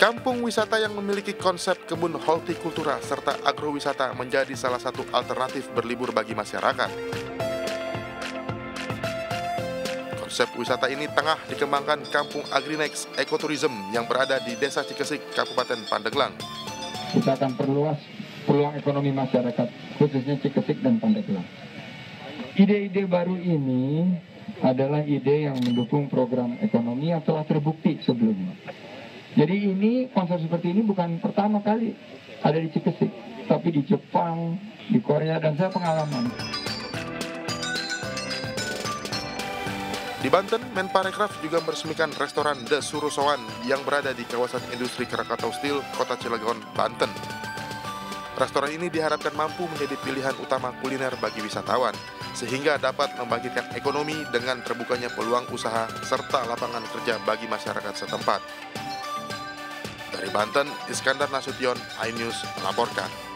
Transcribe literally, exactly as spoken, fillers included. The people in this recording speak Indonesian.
Kampung wisata yang memiliki konsep kebun hortikultura serta agrowisata menjadi salah satu alternatif berlibur bagi masyarakat. Konsep wisata ini tengah dikembangkan Kampung Agrinex Ekoturism yang berada di Desa Cikeusik, Kabupaten Pandeglang. Kita akan perluas peluang ekonomi masyarakat, khususnya Cikeusik dan Pandeglang. Ide-ide baru ini adalah ide yang mendukung program ekonomi yang telah terbukti sebelumnya. Jadi ini konsep seperti ini bukan pertama kali ada di Cikeusik, tapi di Jepang, di Korea, dan saya pengalaman. Di Banten, Menparekraf juga meresmikan restoran The Surusowan yang berada di kawasan industri Krakatau Steel, Kota Cilegon, Banten. Restoran ini diharapkan mampu menjadi pilihan utama kuliner bagi wisatawan, sehingga dapat membangkitkan ekonomi dengan terbukanya peluang usaha serta lapangan kerja bagi masyarakat setempat. Dari Banten, Iskandar Nasution, iNews melaporkan.